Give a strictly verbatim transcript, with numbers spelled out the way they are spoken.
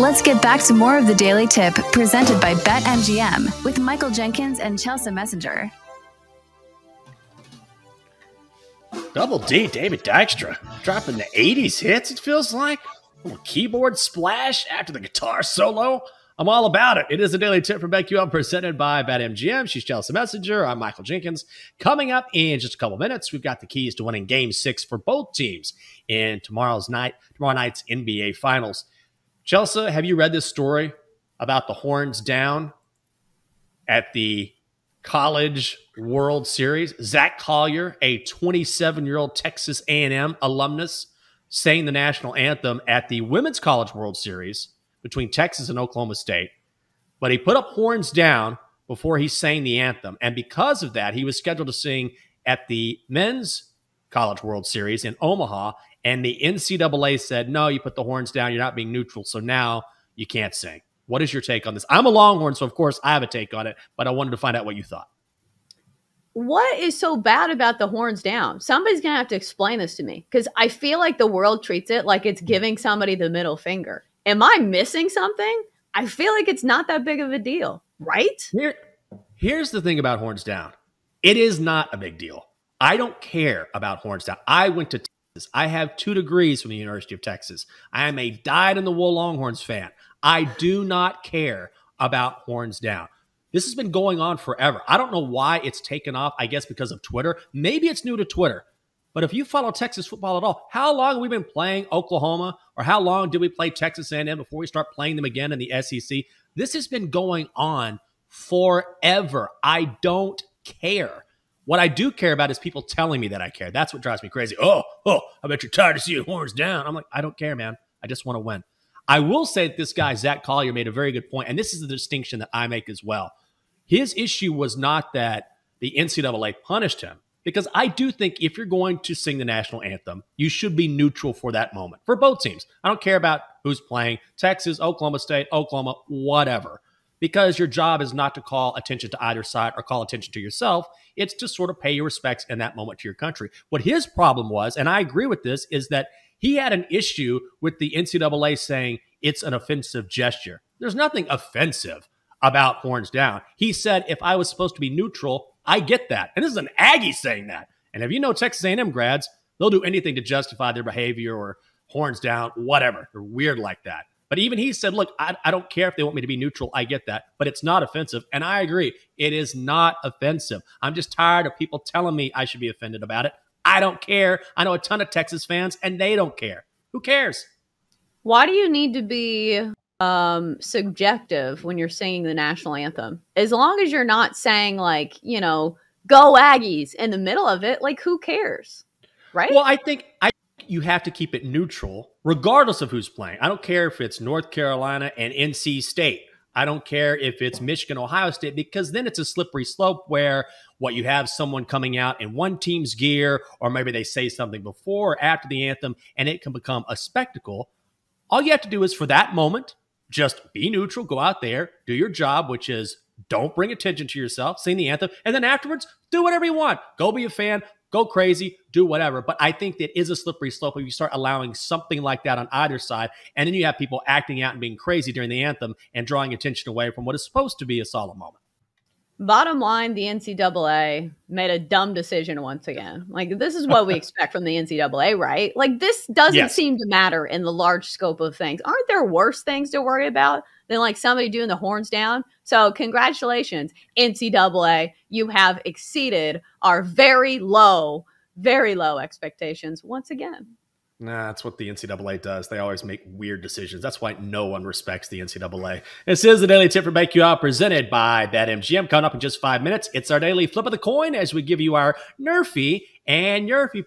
Let's get back to more of the Daily Tip presented by BetMGM with Michael Jenkins and Chelsea Messenger. Double D, David Dykstra, dropping the eighties hits, it feels like. A little keyboard splash after the guitar solo. I'm all about it. It is a Daily Tip from BetQL presented by BetMGM. She's Chelsea Messenger. I'm Michael Jenkins. Coming up in just a couple minutes, we've got the keys to winning game six for both teams in tomorrow's night, tomorrow night's N B A Finals. Chelsea, have you read this story about the horns down at the College World Series? Zach Collier, a twenty-seven-year-old Texas A and M alumnus, sang the national anthem at the Women's College World Series between Texas and Oklahoma State, but he put up horns down before he sang the anthem. And because of that, he was scheduled to sing at the Men's College World Series in Omaha, and the N C double A said, no, you put the horns down, you're not being neutral, so now you can't sing. What is your take on this? I'm a Longhorn, so of course I have a take on it, but I wanted to find out what you thought. What is so bad about the horns down? Somebody's going to have to explain this to me, because I feel like the world treats it like it's giving somebody the middle finger. Am I missing something? I feel like it's not that big of a deal, right? Here, here's the thing about horns down. It is not a big deal. I don't care about horns down. I went to Texas. I have two degrees from the University of Texas. I am a dyed-in-the-wool Longhorns fan. I do not care about horns down. This has been going on forever. I don't know why it's taken off, I guess because of Twitter. Maybe it's new to Twitter. But if you follow Texas football at all, how long have we been playing Oklahoma, or how long did we play Texas A and M before we start playing them again in the S E C? This has been going on forever. I don't care. What I do care about is people telling me that I care. That's what drives me crazy. Oh, oh, I bet you're tired of seeing horns down. I'm like, I don't care, man. I just want to win. I will say that this guy, Zach Collier, made a very good point, and this is the distinction that I make as well. His issue was not that the N C double A punished him, because I do think if you're going to sing the national anthem, you should be neutral for that moment, for both teams. I don't care about who's playing, Texas, Oklahoma State, Oklahoma, whatever, because your job is not to call attention to either side or call attention to yourself. It's to sort of pay your respects in that moment to your country. What his problem was, and I agree with this, is that he had an issue with the N C double A saying it's an offensive gesture. There's nothing offensive about horns down. He said, if I was supposed to be neutral, I get that. And this is an Aggie saying that. And if you know Texas A and M grads, they'll do anything to justify their behavior or horns down, whatever. They're weird like that. But even he said, look, I, I don't care if they want me to be neutral. I get that. But it's not offensive. And I agree. It is not offensive. I'm just tired of people telling me I should be offended about it. I don't care. I know a ton of Texas fans, and they don't care. Who cares? Why do you need to be um subjective when you're singing the national anthem? As long as you're not saying, like, you know, go Aggies in the middle of it, like, who cares, right? Well, I think I think you have to keep it neutral regardless of who's playing. I don't care if it's North Carolina and N C State. I don't care if it's Michigan, Ohio State, because then it's a slippery slope where what you have someone coming out in one team's gear, or maybe they say something before or after the anthem, and it can become a spectacle. All you have to do is, for that moment, just be neutral, go out there, do your job, which is don't bring attention to yourself, sing the anthem, and then afterwards, do whatever you want. Go be a fan, go crazy, do whatever. But I think that is a slippery slope if you start allowing something like that on either side, and then you have people acting out and being crazy during the anthem and drawing attention away from what is supposed to be a solemn moment. Bottom line, the N C double A made a dumb decision once again. Like, this is what we expect from the N C double A, right? Like, this doesn't yes. seem to matter in the large scope of things. Aren't there worse things to worry about than, like, somebody doing the horns down? So congratulations, N C double A. You have exceeded our very low, very low expectations once again. Nah, that's what the N C double A does. They always make weird decisions. That's why no one respects the N C double A. This is the Daily Tip from BetQL presented by BetMGM. Coming up in just five minutes, it's our daily flip of the coin as we give you our Nerfie and Yurfie pick.